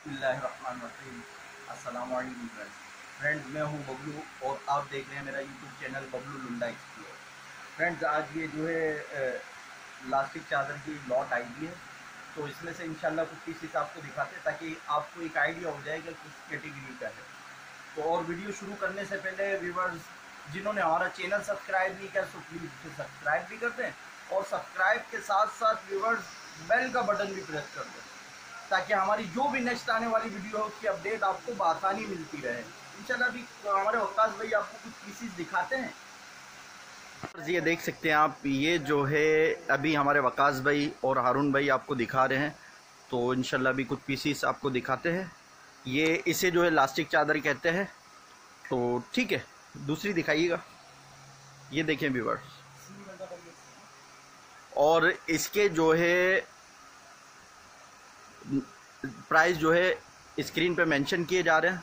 बिस्मिल्लाहिर्रहमानिर्रहीम। अस्सलाम वालेकुम फ्रेंड्स। मैं हूं बबलू और आप देख रहे हैं मेरा YouTube channel Bablu लुंडा explore. Friends, आज ये जो है इलास्टिक चादर की लॉट आई है, तो इसमें से इंशाल्लाह कुछ पीसेस आपको दिखाते हैं ताकि आपको एक आइडिया हो जाएगा किस कैटेगरी का है। तो और वीडियो शुरू करने से पहले व्यूवर्स, जिन्होंने हमारा चैनल सब्सक्राइब नहीं किया सो प्लीज़ उसे सब्सक्राइब भी कर दें और सब्सक्राइब के साथ साथ व्यूवर्स बेल का बटन भी प्रेस कर दें ताकि हमारी जो भी नेक्स्ट आने वाली वीडियो हो उसकी अपडेट आपको बआसानी मिलती रहे इंशाल्लाह। भी हमारे वक्कास भाई आपको कुछ पीसीज दिखाते हैं। ये देख सकते हैं आप, ये जो है अभी हमारे वक्कास भाई और हारून भाई आपको दिखा रहे हैं, तो इंशाल्लाह भी कुछ पीसीज आपको दिखाते हैं। ये इसे जो है इलास्टिक चादर कहते हैं, तो ठीक है दूसरी दिखाइएगा। ये देखें व्यूअर्स, और इसके जो है प्राइस जो है स्क्रीन पे मेंशन किए जा रहे हैं,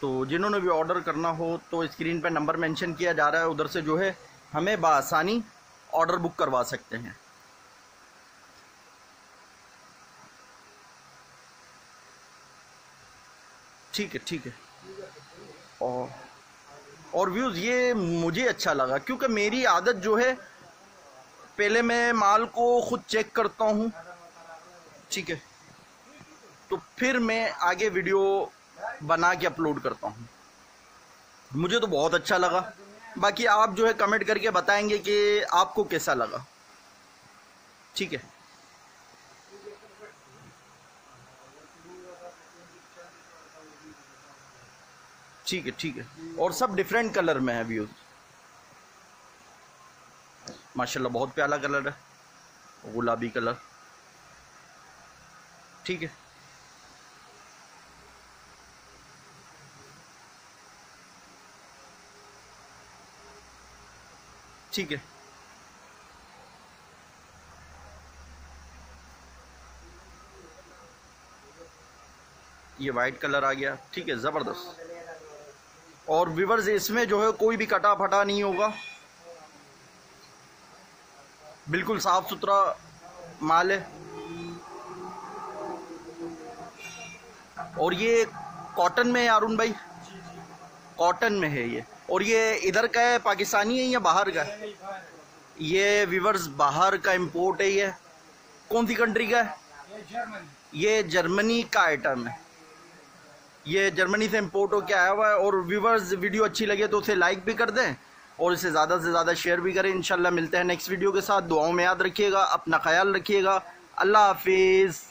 तो जिन्होंने भी ऑर्डर करना हो तो स्क्रीन पे नंबर मेंशन किया जा रहा है, उधर से जो है हमें बआसानी ऑर्डर बुक करवा सकते हैं। ठीक है ठीक है। और व्यूज़, ये मुझे अच्छा लगा क्योंकि मेरी आदत जो है पहले मैं माल को खुद चेक करता हूँ, ठीक है, तो फिर मैं आगे वीडियो बना के अपलोड करता हूँ। मुझे तो बहुत अच्छा लगा, बाकी आप जो है कमेंट करके बताएंगे कि आपको कैसा लगा। ठीक है, ठीक है ठीक है। और सब डिफरेंट कलर में है व्यूज़, माशाल्लाह बहुत प्यारा कलर है, गुलाबी कलर। ठीक है, ठीक है। ये वाइट कलर आ गया, ठीक है, ज़बरदस्त। और व्यूअर्स, इसमें जो है कोई भी कटा फटा नहीं होगा, बिल्कुल साफ सुथरा माल है। और ये कॉटन में है अरुण भाई, कॉटन में है ये। और ये इधर का है, पाकिस्तानी है या बाहर का है? ये व्यूअर्स बाहर का इंपोर्ट है। ये कौन सी कंट्री का है? ये जर्मनी का आइटम है, ये जर्मनी से इंपोर्ट होकर आया हुआ है। और व्यूअर्स, वीडियो अच्छी लगे तो उसे लाइक भी कर दें और इसे ज़्यादा से ज़्यादा शेयर भी करें। इंशाल्लाह मिलते हैं नेक्स्ट वीडियो के साथ। दुआओं में याद रखिएगा, अपना ख्याल रखिएगा। अल्लाह हाफिज़।